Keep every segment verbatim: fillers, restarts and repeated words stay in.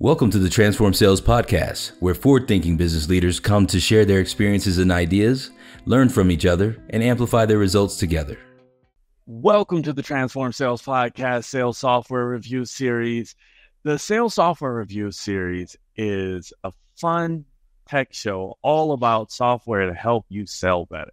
Welcome to the Transform Sales Podcast, where forward-thinking business leaders come to share their experiences and ideas, learn from each other, and amplify their results together. Welcome to the Transform Sales Podcast Sales Software Review Series. The Sales Software Review Series is a fun tech show all about software to help you sell better.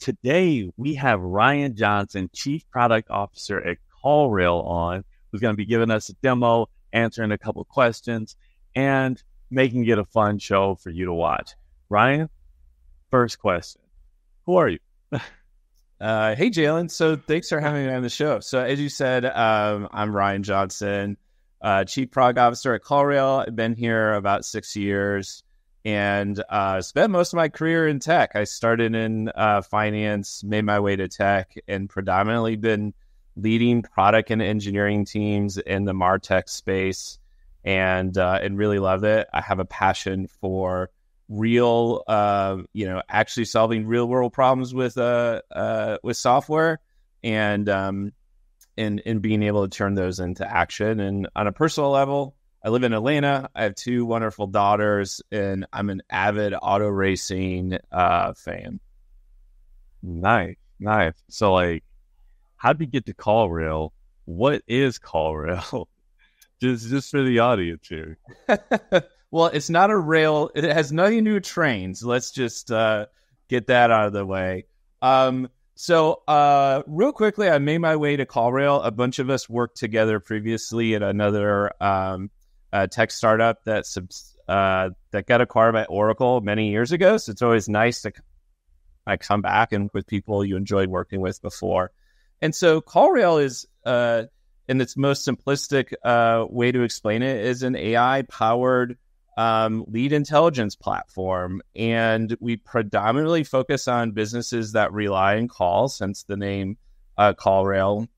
Today, we have Ryan Johnson, Chief Product Officer at CallRail on, who's going to be giving us a demo, answering a couple questions, and making it a fun show for you to watch. Ryan, first question. Who are you? uh, hey, Jalen. So thanks for having me on the show. So as you said, um, I'm Ryan Johnson, uh, Chief Product Officer at CallRail. I've been here about six years and uh, spent most of my career in tech. I started in uh, finance, made my way to tech, and predominantly been leading product and engineering teams in the MarTech space, and uh, and really love it. I have a passion for real, uh, you know, actually solving real world problems with uh, uh with software, and um and and being able to turn those into action. And on a personal level, I live in Atlanta. I have two wonderful daughters, and I'm an avid auto racing uh, fan. Nice, nice. So like, how do you get to CallRail? What is CallRail? just just for the audience here. Well, it's not a rail. It has nothing to do with trains. Let's just uh, get that out of the way. Um, so uh, real quickly, I made my way to CallRail. A bunch of us worked together previously at another um, uh, tech startup that, subs- uh, that got acquired by Oracle many years ago. So it's always nice to uh, come back and with people you enjoyed working with before. And so CallRail is, uh, in its most simplistic uh, way to explain it, is an A I-powered um, lead intelligence platform. And we predominantly focus on businesses that rely on calls, hence the name uh, CallRail,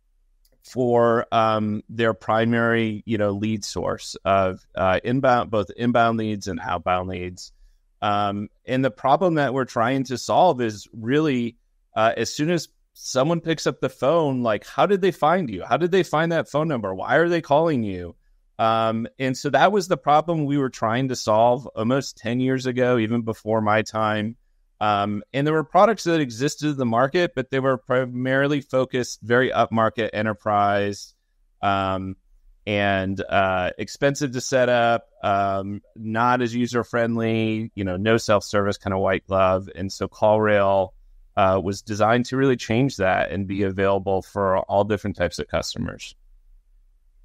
for um, their primary, you know, lead source of uh, inbound, both inbound leads and outbound leads. Um, and the problem that we're trying to solve is really, uh, as soon as someone picks up the phone, like, how did they find you? How did they find that phone number? Why are they calling you? Um, and so that was the problem we were trying to solve almost ten years ago, even before my time. Um, and there were products that existed in the market, but they were primarily focused very upmarket enterprise, um, and uh, expensive to set up, um, not as user-friendly, you know, no self-service, kind of white glove. And so CallRail Uh, was designed to really change that and be available for all different types of customers.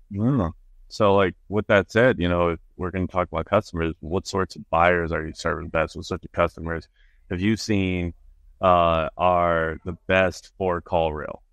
Yeah. So like with that said, you know, if we're going to talk about customers, what sorts of buyers are you serving best? What sorts of customers have you seen uh, are the best for CallRail?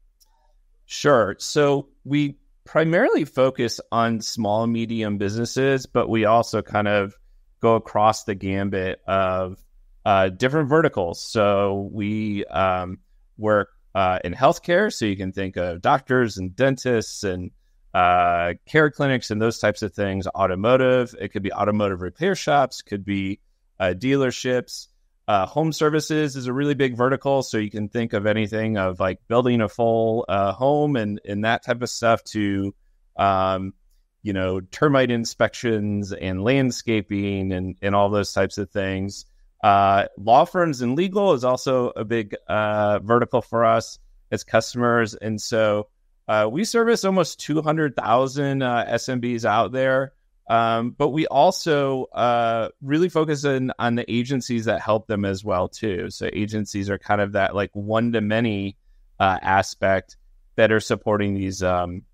Sure. So we primarily focus on small and medium businesses, but we also kind of go across the gambit of Uh, different verticals. So we um, work uh, in healthcare. So you can think of doctors and dentists and uh, care clinics and those types of things. Automotive. It could be automotive repair shops. Could be uh, dealerships. Uh, home services is a really big vertical. So you can think of anything of like building a full uh, home and, and that type of stuff to, um, you know, termite inspections and landscaping and, and all those types of things. Uh, law firms and legal is also a big uh, vertical for us as customers. And so uh, we service almost two hundred thousand uh, S M Bs out there. Um, but we also uh, really focus in, on the agencies that help them as well, too. So agencies are kind of that like one-to-many uh, aspect that are supporting these um,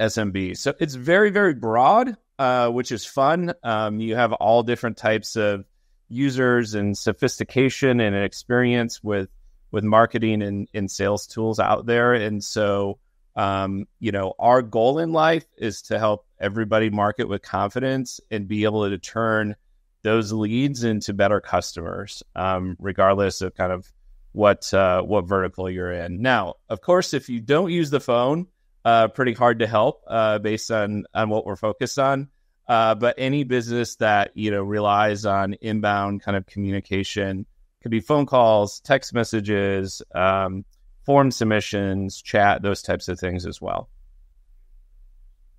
S M Bs. So it's very, very broad, uh, which is fun. Um, you have all different types of users and sophistication and experience with with marketing and, and sales tools out there. And so, um, you know, our goal in life is to help everybody market with confidence and be able to turn those leads into better customers, um, regardless of kind of what uh, what vertical you're in. Now, of course, if you don't use the phone, uh, pretty hard to help uh, based on on what we're focused on. Uh, but any business that, you know, relies on inbound kind of communication, could be phone calls, text messages, um, form submissions, chat, those types of things as well.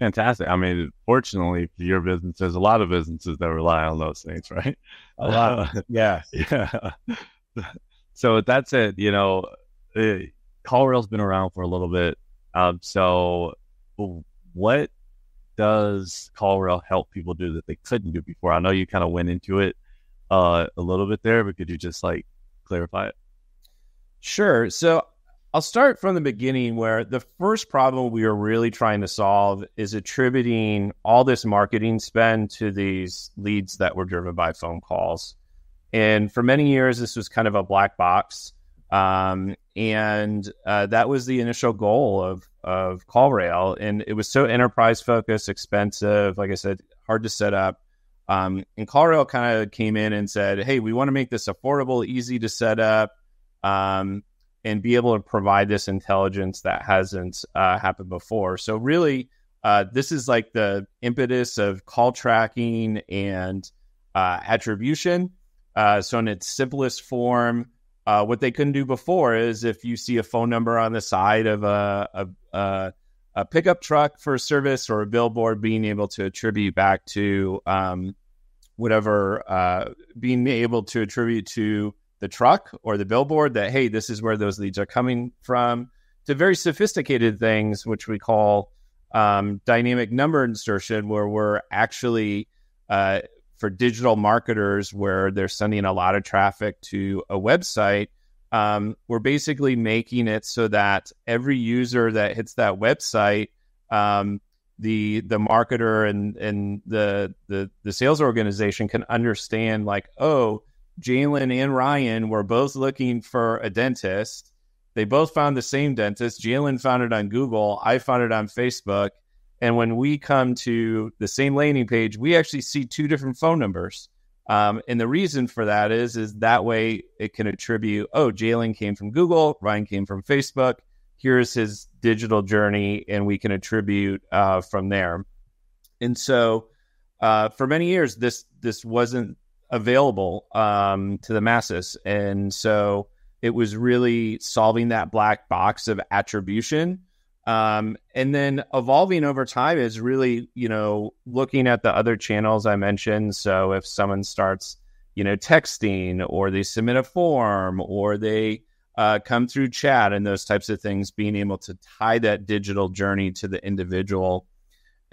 Fantastic. I mean, fortunately for your business, there's a lot of businesses that rely on those things, right? A lot. Of, yeah. Yeah. So that's it. You know, it, CallRail's been around for a little bit. Um, so what does CallRail help people do that they couldn't do before? I know you kind of went into it uh, a little bit there, but could you just like clarify it? Sure. So I'll start from the beginning, where the first problem we are really trying to solve is attributing all this marketing spend to these leads that were driven by phone calls. And for many years, this was kind of a black box. Um, and uh, that was the initial goal of, of CallRail. And it was so enterprise focused, expensive, like I said, hard to set up. Um, and CallRail kind of came in and said, hey, we want to make this affordable, easy to set up. Um, and be able to provide this intelligence that hasn't uh, happened before. So really, uh, this is like the impetus of call tracking and uh, attribution. Uh, so in its simplest form, uh, what they couldn't do before is if you see a phone number on the side of a, a, a, a pickup truck for a service or a billboard, being able to attribute back to um, whatever, uh, being able to attribute to the truck or the billboard that, hey, this is where those leads are coming from, to very sophisticated things, which we call um, dynamic number insertion, where we're actually, uh, for digital marketers, where they're sending a lot of traffic to a website, um, we're basically making it so that every user that hits that website, um, the the marketer and and the, the the sales organization can understand, like, oh, Jalen and Ryan were both looking for a dentist. They both found the same dentist. Jalen found it on Google. I found it on Facebook. And when we come to the same landing page, we actually see two different phone numbers. Um, and the reason for that is, is that way it can attribute, oh, Jalen came from Google. Ryan came from Facebook. Here's his digital journey. And we can attribute uh, from there. And so uh, for many years, this this wasn't available um, to the masses. And so it was really solving that black box of attribution. Um, and then evolving over time is really, you know, looking at the other channels I mentioned. So if someone starts, you know, texting, or they submit a form, or they uh, come through chat and those types of things, being able to tie that digital journey to the individual.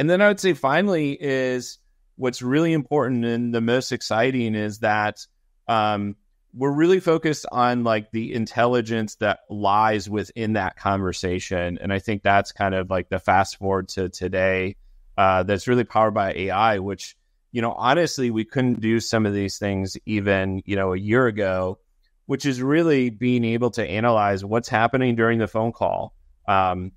And then I would say finally is, what's really important and the most exciting is that um, we're really focused on like the intelligence that lies within that conversation. And I think that's kind of like the fast forward to today uh, that's really powered by A I, which, you know, honestly, we couldn't do some of these things even, you know, a year ago, which is really being able to analyze what's happening during the phone call. Um,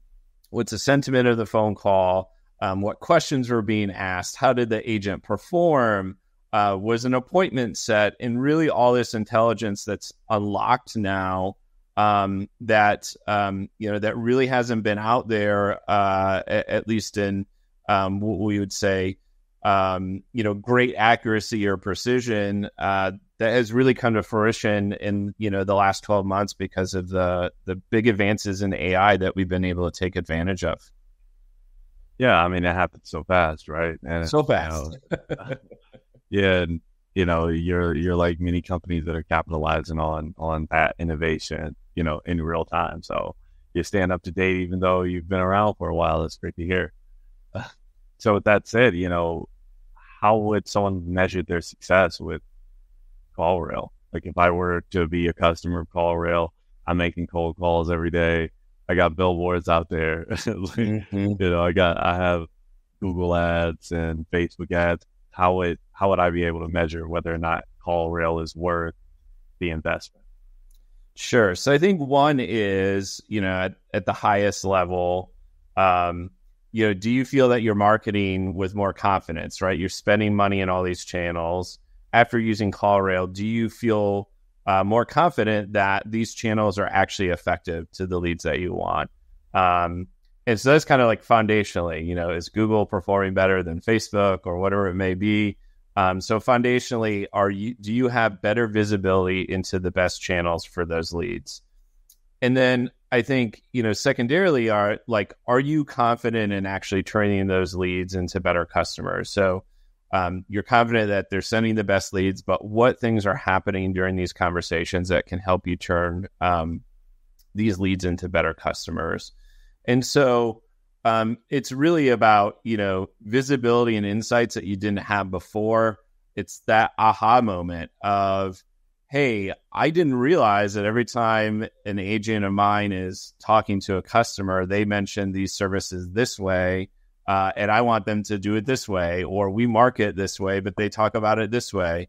what's the sentiment of the phone call? Um, what questions were being asked? How did the agent perform? Uh, was an appointment set? And really all this intelligence that's unlocked now um, that, um, you know, that really hasn't been out there, uh, at, at least in um, what we would say, um, you know, great accuracy or precision uh, that has really come to fruition in, you know, the last twelve months because of the, the big advances in A I that we've been able to take advantage of. Yeah, I mean, it happened so fast, right? And so fast. You know, yeah, and you know, you're you're like many companies that are capitalizing on on that innovation, you know, in real time. So you're staying up to date, even though you've been around for a while. It's great to hear. Uh, so with that said, you know, how would someone measure their success with CallRail? Like, if I were to be a customer of CallRail, I'm making cold calls every day. I got billboards out there. like, mm-hmm. You know, I got, I have Google Ads and Facebook Ads. How would, how would I be able to measure whether or not CallRail is worth the investment? Sure. So I think one is, you know, at, at the highest level, um, you know, do you feel that you're marketing with more confidence, right? You're spending money in all these channels. After using CallRail, do you feel Uh, more confident that these channels are actually effective to the leads that you want? Um, and so that's kind of like foundationally, you know, is Google performing better than Facebook or whatever it may be? Um, so foundationally, are you, do you have better visibility into the best channels for those leads? And then I think, you know, secondarily are like, are you confident in actually turning those leads into better customers? So um, you're confident that they're sending the best leads, but what things are happening during these conversations that can help you turn um, these leads into better customers? And so um, it's really about, you know, visibility and insights that you didn't have before. It's that aha moment of, hey, I didn't realize that every time an agent of mine is talking to a customer, they mention these services this way, uh, and I want them to do it this way, or we market this way, but they talk about it this way.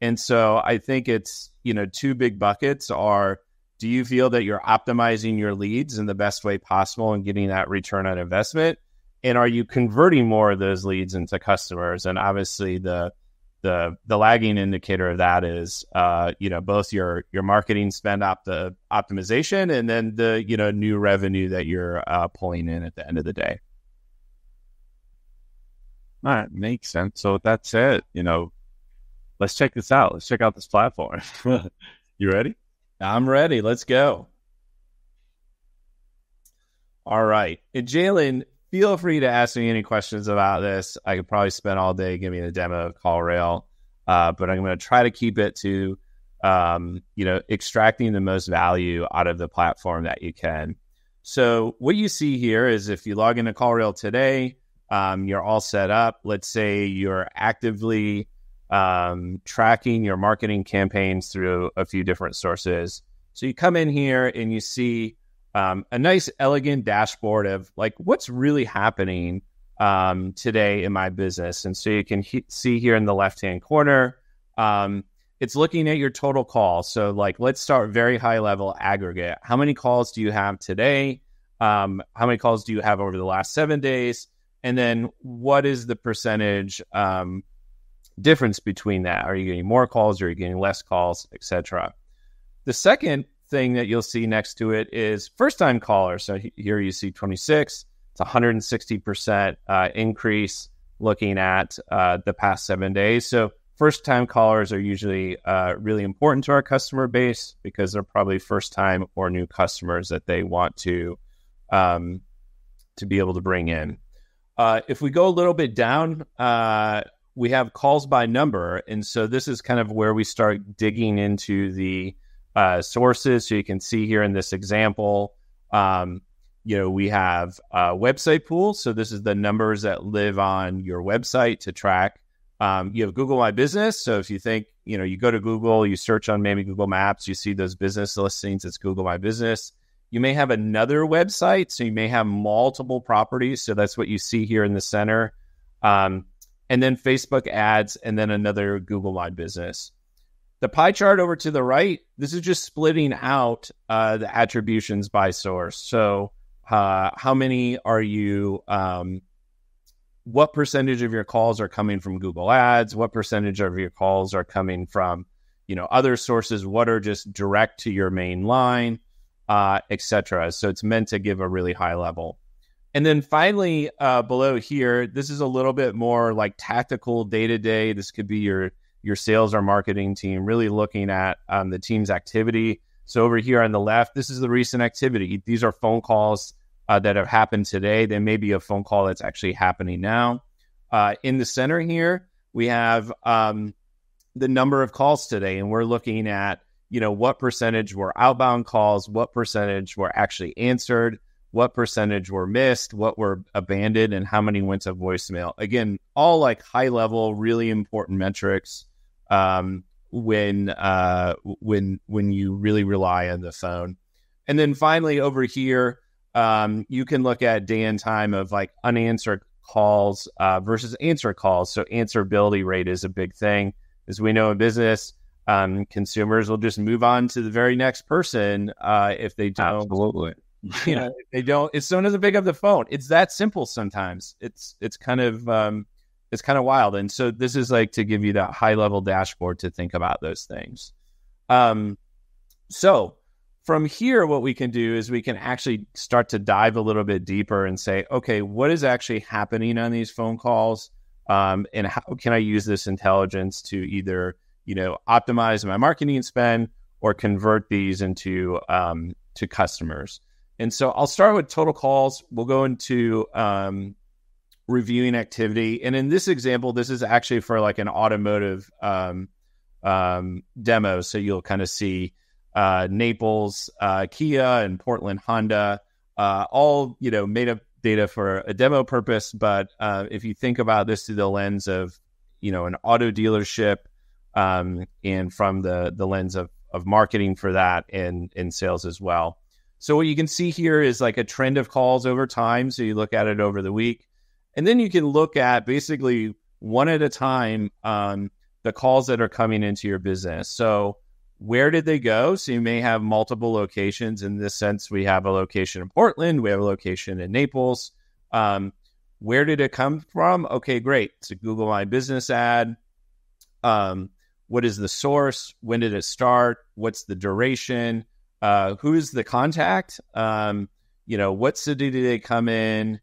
And so I think it's, you know, two big buckets are, do you feel that you're optimizing your leads in the best way possible and getting that return on investment? And are you converting more of those leads into customers? And obviously the The, the lagging indicator of that is, uh, you know, both your your marketing spend opt- optimization and then the, you know, new revenue that you're uh, pulling in at the end of the day. All right, makes sense. So that's it. You know, let's check this out. Let's check out this platform. You ready? I'm ready. Let's go. All right. And Jalen, feel free to ask me any questions about this. I could probably spend all day giving a demo of CallRail, uh, but I'm going to try to keep it to, um, you know, extracting the most value out of the platform that you can. So what you see here is if you log into CallRail today, um, you're all set up. Let's say you're actively um, tracking your marketing campaigns through a few different sources. So you come in here and you see Um, a nice, elegant dashboard of like what's really happening um, today in my business. And so you can he- see here in the left-hand corner, um, it's looking at your total calls. So like, let's start very high level aggregate. How many calls do you have today? Um, how many calls do you have over the last seven days? And then what is the percentage um, difference between that? Are you getting more calls? Are you getting less calls, et cetera? The second thing that you'll see next to it is first-time callers. So here you see twenty-six. It's one hundred sixty percent uh, increase looking at uh, the past seven days. So first-time callers are usually uh, really important to our customer base because they're probably first-time or new customers that they want to um, to be able to bring in. Uh, if we go a little bit down, uh, we have calls by number. And so this is kind of where we start digging into the Uh, sources. So you can see here in this example, um, you know, we have a website pool. So this is the numbers that live on your website to track. Um, you have Google My Business. So if you think, you know, you go to Google, you search on maybe Google Maps, you see those business listings, it's Google My Business. You may have another website. So you may have multiple properties. So that's what you see here in the center. Um, and then Facebook ads, and then another Google My Business. The pie chart over to the right, this is just splitting out uh, the attributions by source. So uh, how many are you, um, what percentage of your calls are coming from Google Ads? What percentage of your calls are coming from, you know, other sources? What are just direct to your main line, uh, et cetera. So it's meant to give a really high level. And then finally, uh, below here, this is a little bit more like tactical day-to-day. This could be your your sales or marketing team really looking at um, the team's activity. So over here on the left, this is the recent activity. These are phone calls uh, that have happened today. There may be a phone call that's actually happening now. Uh, in the center here, we have um, the number of calls today, and we're looking at, you know, what percentage were outbound calls, what percentage were actually answered, what percentage were missed, what were abandoned, and how many went to voicemail. Again, all like high level, really important metrics. Um, when, uh, when, when you really rely on the phone. And then finally over here, um, you can look at day and time of like unanswered calls, uh, versus answer calls. So answerability rate is a big thing. As we know in business, um, consumers will just move on to the very next person. Uh, if they don't, absolutely, you know, if they don't, as soon as they pick up the phone, it's that simple. Sometimes it's, it's kind of, um, It's kind of wild. And so this is like to give you that high level dashboard to think about those things. Um, so from here, what we can do is we can actually start to dive a little bit deeper and say, okay, what is actually happening on these phone calls? Um, and how can I use this intelligence to either, you know, optimize my marketing spend or convert these into um, to customers? And so I'll start with total calls. We'll go into um, reviewing activity. And in this example, this is actually for like an automotive um, um, demo. So you'll kind of see uh, Naples, uh, Kia, and Portland Honda, uh, all, you know, made up data for a demo purpose. But uh, if you think about this through the lens of, you know, an auto dealership um, and from the, the lens of, of marketing for that and in sales as well. So what you can see here is like a trend of calls over time. So you look at it over the week, and then you can look at basically one at a time, um, the calls that are coming into your business. So where did they go? So you may have multiple locations. In this sense, we have a location in Portland. We have a location in Naples. Um, where did it come from? Okay, great. It's a Google My Business ad. Um, what is the source? When did it start? What's the duration? Uh, who is the contact? Um, you know, what city do they come in?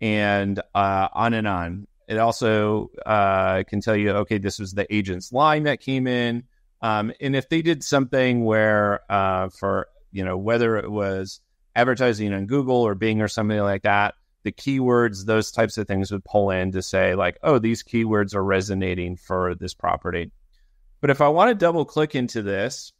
And uh, on and on. It also uh, can tell you, okay, this was the agent's line that came in. Um, and if they did something where uh, for, you know, whether it was advertising on Google or Bing or something like that, the keywords, those types of things would pull in to say like, oh, these keywords are resonating for this property. But if I want to double click into this,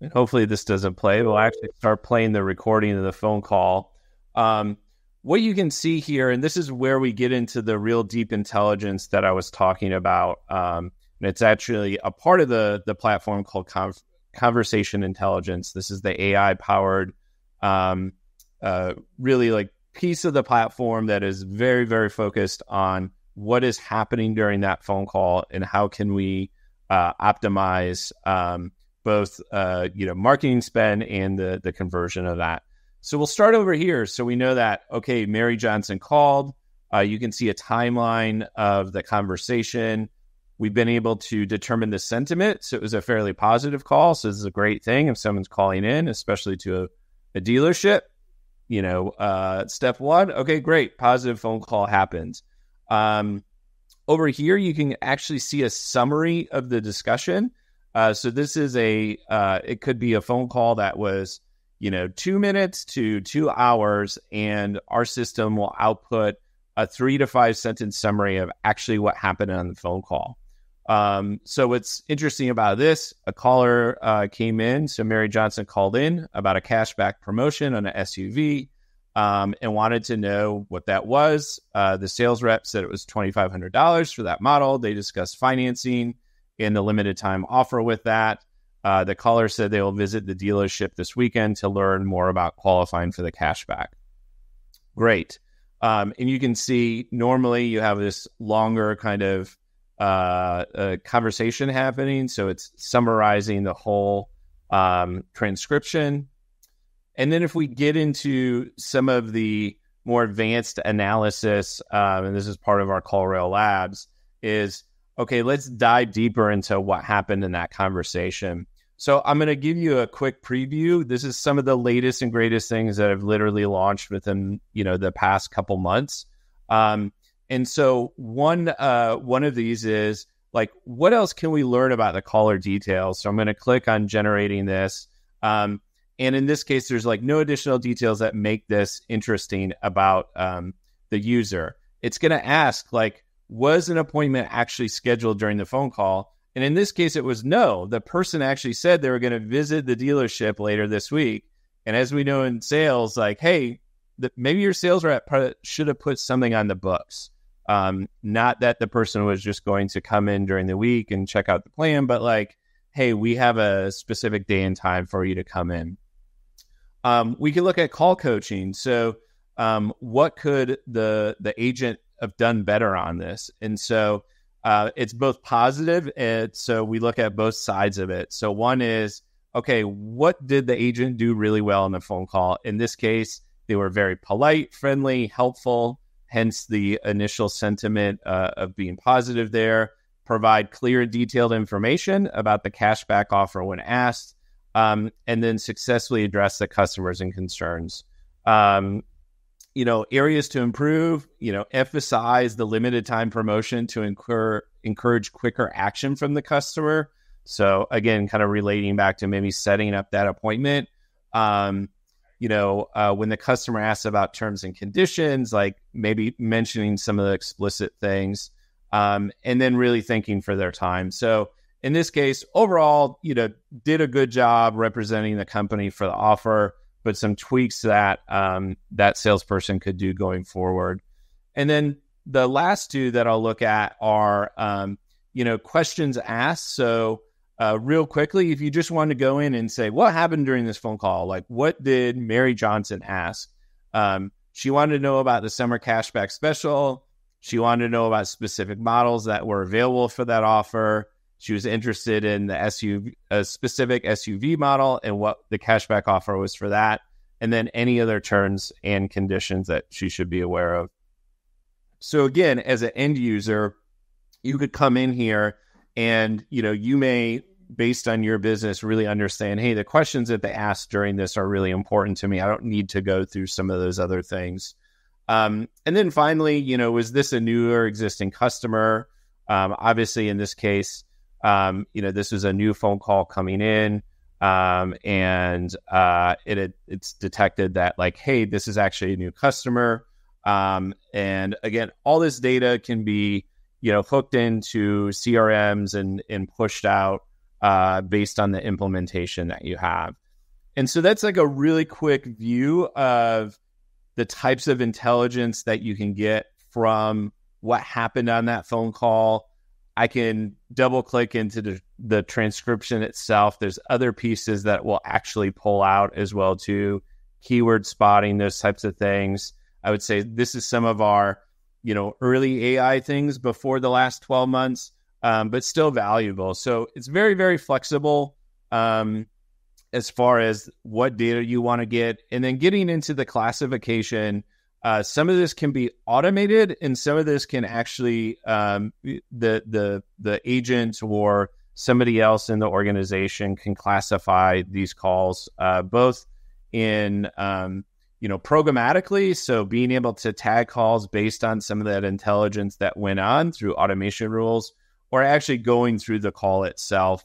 and hopefully this doesn't play. We'll actually start playing the recording of the phone call. Um, what you can see here, and this is where we get into the real deep intelligence that I was talking about. Um, and it's actually a part of the, the platform called Con- Conversation Intelligence. This is the A I-powered, um, uh, really like piece of the platform that is very, very focused on what is happening during that phone call and how can we uh, optimize um both, uh, you know, marketing spend and the the conversion of that. So we'll start over here. So we know that, okay, Mary Johnson called. Uh, you can see a timeline of the conversation. We've been able to determine the sentiment. So it was a fairly positive call. So this is a great thing if someone's calling in, especially to a, a dealership, you know, uh, step one. Okay, great. Positive phone call happens. Um, over here, you can actually see a summary of the discussion. Uh, so this is a, uh, it could be a phone call that was, you know, two minutes to two hours, and our system will output a three to five sentence summary of actually what happened on the phone call. Um, so what's interesting about this, a caller uh, came in, so Mary Johnson called in about a cashback promotion on an S U V um, and wanted to know what that was. Uh, the sales rep said it was twenty-five hundred dollars for that model. They discussed financing in the limited time offer with that. Uh, the caller said they will visit the dealership this weekend to learn more about qualifying for the cashback. Great. Um, and you can see normally you have this longer kind of uh, uh, conversation happening. So it's summarizing the whole um, transcription. And then if we get into some of the more advanced analysis, um, and this is part of our CallRail Labs, is okay, let's dive deeper into what happened in that conversation. So I'm going to give you a quick preview. This is some of the latest and greatest things that have literally launched within, you know, the past couple months. Um, and so one uh, one of these is like, what else can we learn about the caller details? So I'm going to click on generating this. Um, and in this case, there's like no additional details that make this interesting about um, the user. It's going to ask like, was an appointment actually scheduled during the phone call? And in this case, it was no. The person actually said they were going to visit the dealership later this week. And as we know in sales, like, hey, the, maybe your sales rep should have put something on the books. Um, not that the person was just going to come in during the week and check out the plan, but like, hey, we have a specific day and time for you to come in. Um, we can look at call coaching. So um, what could the the agent have done better on this? And so uh, it's both positive. And so we look at both sides of it. So one is, okay, what did the agent do really well on the phone call? In this case, they were very polite, friendly, helpful, hence the initial sentiment uh, of being positive there, provide clear and detailed information about the cashback offer when asked, um, and then successfully address the customers and concerns. Um, You know, areas to improve, you know, emphasize the limited time promotion to incur, encourage quicker action from the customer. So again, kind of relating back to maybe setting up that appointment. Um, you know, uh, when the customer asks about terms and conditions, like maybe mentioning some of the explicit things, um, and then really thinking for their time. So in this case, overall, you know, did a good job representing the company for the offer, but some tweaks that um, that salesperson could do going forward. And then the last two that I'll look at are, um, you know, questions asked. So uh, real quickly, if you just want to go in and say, what happened during this phone call? Like, what did Mary Johnson ask? Um, she wanted to know about the summer cashback special. She wanted to know about specific models that were available for that offer. She was interested in the S U V, a specific S U V model, and what the cashback offer was for that, and then any other terms and conditions that she should be aware of. So again, as an end user, you could come in here and, you know, you may, based on your business, really understand, hey, the questions that they asked during this are really important to me. I don't need to go through some of those other things. Um, and then finally, you know, is this a new or existing customer? Um, obviously, in this case, Um, you know, this was a new phone call coming in, um, and uh, it it's detected that, like, hey, this is actually a new customer. Um, and again, all this data can be, you know, hooked into C R Ms and and pushed out uh, based on the implementation that you have. And so that's like a really quick view of the types of intelligence that you can get from what happened on that phone call. I can double click into the, the transcription itself. There's other pieces that will actually pull out as well too. Keyword spotting, those types of things. I would say this is some of our, you know, early A I things before the last twelve months, um, but still valuable. So it's very, very flexible um, as far as what data you want to get. And then getting into the classification, Uh, some of this can be automated, and some of this can actually um, the the the agent or somebody else in the organization can classify these calls, uh, both in um, you know programmatically, so being able to tag calls based on some of that intelligence that went on through automation rules, or actually going through the call itself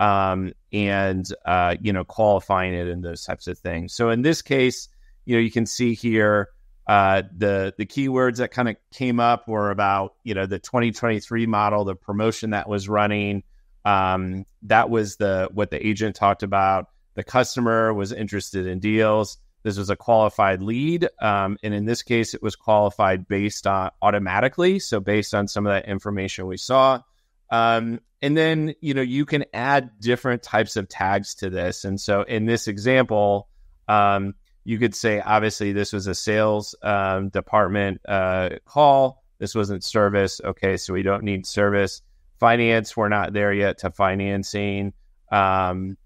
um, and uh, you know qualifying it and those types of things. So in this case, you know you can see here. Uh, the the keywords that kind of came up were about, you know, the twenty twenty-three model, the promotion that was running. Um, that was the what the agent talked about. The customer was interested in deals. This was a qualified lead. Um, and in this case, it was qualified based on automatically. So based on some of that information we saw. Um, and then, you know, you can add different types of tags to this. And so in this example, um, you could say, obviously, this was a sales um, department uh, call. This wasn't service. Okay, so we don't need service. Finance, we're not there yet to financing. Um,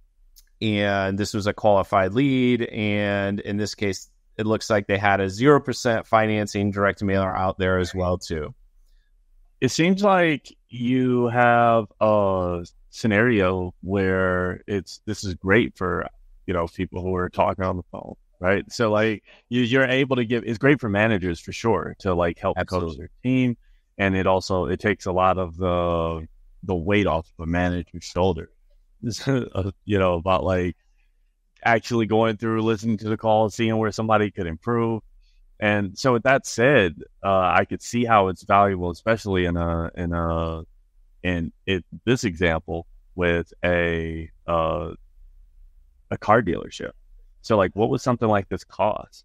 and this was a qualified lead. And in this case, it looks like they had a zero percent financing direct mailer out there as well, too. It seems like you have a scenario where it's this is great for, you know, people who are talking on the phone. Right. So like you, you're able to give, it's great for managers for sure to like help coach their team. And it also, it takes a lot of the, the weight off of a manager's shoulder, you know, about like actually going through, listening to the call, seeing where somebody could improve. And so with that said, uh, I could see how it's valuable, especially in a, in a, in it, this example with a, uh, a car dealership. So like, what would something like this cost?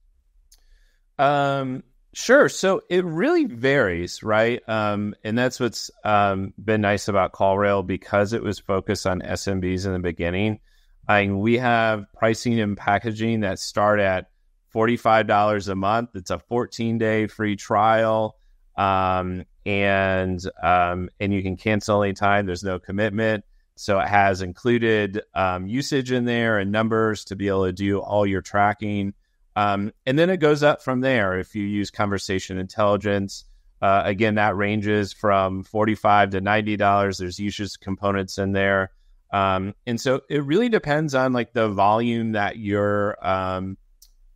Um, sure. So it really varies, right? Um, and that's what's um, been nice about CallRail, because it was focused on S M Bs in the beginning. I mean, we have pricing and packaging that start at forty-five dollars a month. It's a fourteen day free trial. Um, and, um, and you can cancel anytime. There's no commitment. So it has included um, usage in there and numbers to be able to do all your tracking. Um, and then it goes up from there. If you use conversation intelligence, uh, again, that ranges from forty-five to ninety dollars. There's usage components in there. Um, and so it really depends on like the volume that your, um,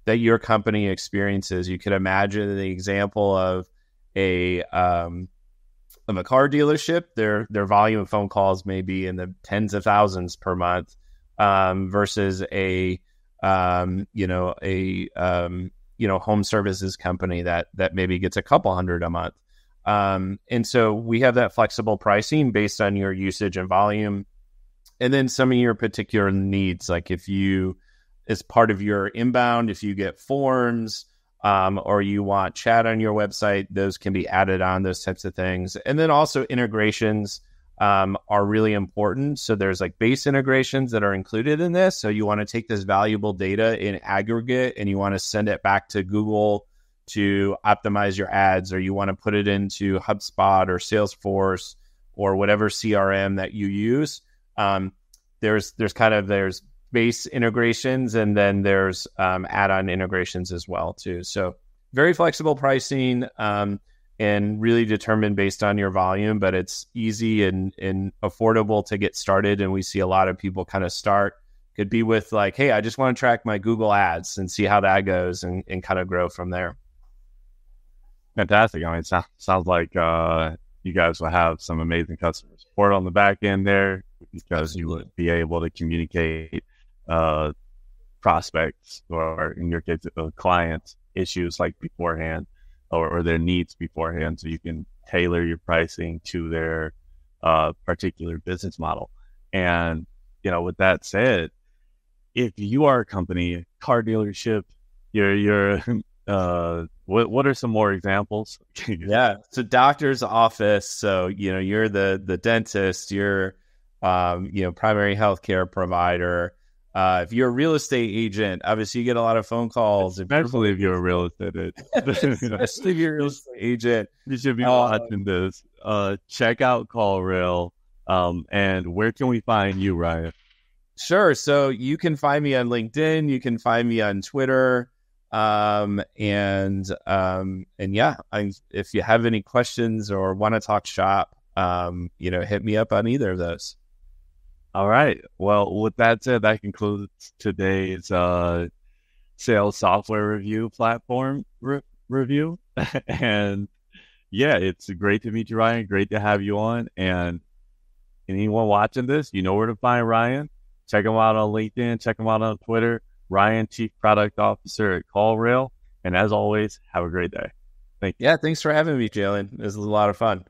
that your company experiences. You could imagine the example of a, um, of a car dealership, their their volume of phone calls may be in the tens of thousands per month, um, versus a um, you know, a, um, you know, home services company that, that maybe gets a couple hundred a month. Um, and so we have that flexible pricing based on your usage and volume. And then some of your particular needs, like if you, as part of your inbound, if you get forms, um, or you want chat on your website, those can be added on, those types of things. And then also integrations, um, are really important. So there's like base integrations that are included in this. So you want to take this valuable data in aggregate and you want to send it back to Google to optimize your ads, or you want to put it into HubSpot or Salesforce or whatever C R M that you use. Um, there's, there's kind of, there's base integrations, and then there's, um, add-on integrations as well too. So very flexible pricing, um, and really determined based on your volume, but it's easy and, and affordable to get started. And we see a lot of people kind of start, could be with like, hey, I just want to track my Google ads and see how that goes, and, and kind of grow from there. Fantastic. I mean, it so- sounds like, uh, you guys will have some amazing customer support on the back end there, because you would be able to communicate uh, prospects, or in your case, uh, clients' issues like beforehand, or, or their needs beforehand. So you can tailor your pricing to their uh, particular business model. And, you know, with that said, if you are a company, a car dealership, you're, you're, uh, What what are some more examples? Yeah, it's a doctor's office. So, you know, you're the the dentist, you're, um, you know, primary healthcare provider. Uh, if you're a real estate agent, obviously you get a lot of phone calls. Especially if you're a real estate agent. Especially if you're a real estate agent. You should be watching uh, this. Uh, check out CallRail. Um, and where can we find you, Ryan? Sure. So you can find me on LinkedIn. You can find me on Twitter. Um, and, um, and yeah, I, if you have any questions or want to talk shop, um, you know, hit me up on either of those. All right. Well, with that said, that concludes today's, uh, sales software review platform re- review. And yeah, it's great to meet you, Ryan. Great to have you on. And anyone watching this, you know where to find Ryan. Check him out on LinkedIn, check him out on Twitter. Ryan, Chief Product Officer at CallRail. And as always, have a great day. Thank you. Yeah, thanks for having me, Jalen. This was a lot of fun.